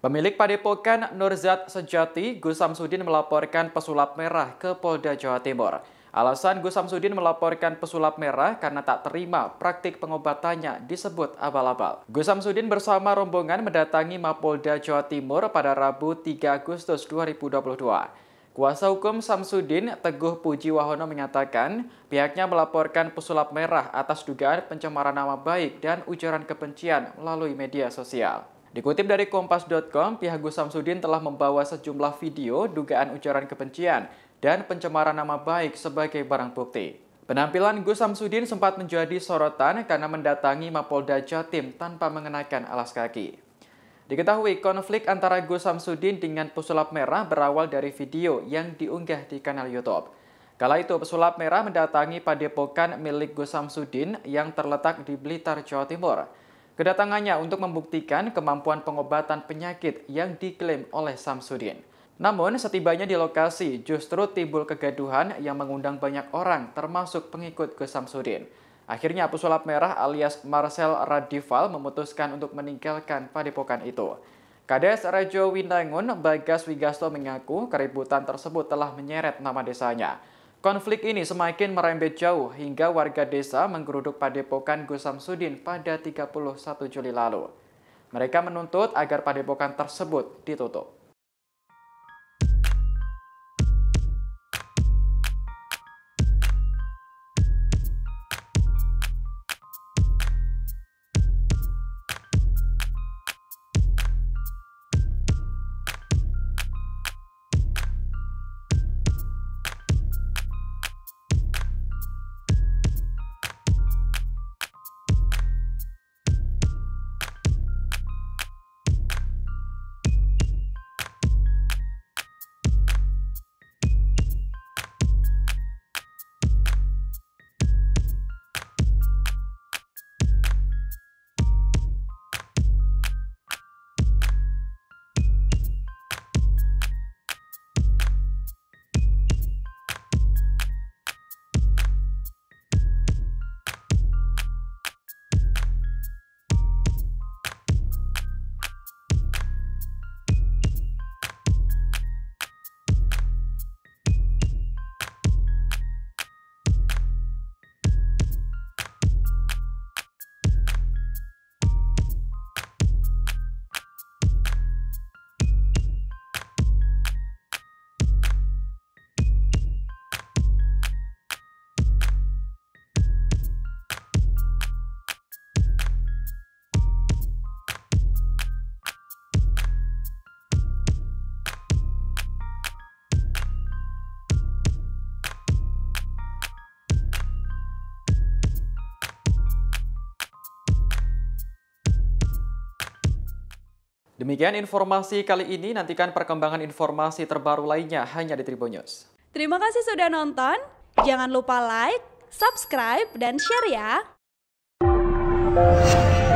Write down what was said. Pemilik Padepokan Nur Dzat Sejati, Gus Samsudin melaporkan pesulap merah ke Polda Jawa Timur. Alasan Gus Samsudin melaporkan pesulap merah karena tak terima praktik pengobatannya disebut abal-abal. Gus Samsudin bersama rombongan mendatangi Mapolda Jawa Timur pada Rabu 3 Agustus 2022. Kuasa Hukum Samsudin, Teguh Puji Wahono menyatakan pihaknya melaporkan pesulap merah atas dugaan pencemaran nama baik dan ujaran kebencian melalui media sosial. Dikutip dari Kompas.com, pihak Gus Samsudin telah membawa sejumlah video dugaan ujaran kebencian dan pencemaran nama baik sebagai barang bukti. Penampilan Gus Samsudin sempat menjadi sorotan karena mendatangi Mapolda Jatim tanpa mengenakan alas kaki. Diketahui konflik antara Gus Samsudin dengan pesulap merah berawal dari video yang diunggah di kanal YouTube. Kala itu pesulap merah mendatangi padepokan milik Gus Samsudin yang terletak di Blitar, Jawa Timur. Kedatangannya untuk membuktikan kemampuan pengobatan penyakit yang diklaim oleh Samsudin. Namun setibanya di lokasi justru timbul kegaduhan yang mengundang banyak orang termasuk pengikut Gus Samsudin. Akhirnya pesulap merah alias Marcel Radival memutuskan untuk meninggalkan padepokan itu. Kades Rejo Winangun Bagas Wigasto mengaku keributan tersebut telah menyeret nama desanya. Konflik ini semakin merembet jauh hingga warga desa menggeruduk padepokan Gus Samsudin pada 31 Juli lalu. Mereka menuntut agar padepokan tersebut ditutup. Demikian informasi kali ini, nantikan perkembangan informasi terbaru lainnya hanya di Tribunnews. Terima kasih sudah nonton, jangan lupa like, subscribe, dan share ya!